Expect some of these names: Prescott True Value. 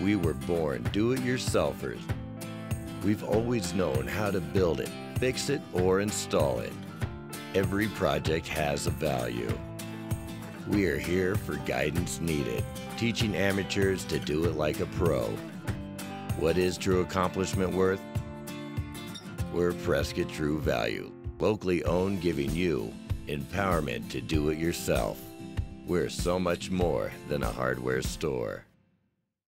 We were born do-it-yourselfers. We've always known how to build it, fix it, or install it. Every project has a value. We are here for guidance needed, teaching amateurs to do it like a pro. What is true accomplishment worth? We're Prescott True Value, locally owned, giving you empowerment to do it yourself. We're so much more than a hardware store.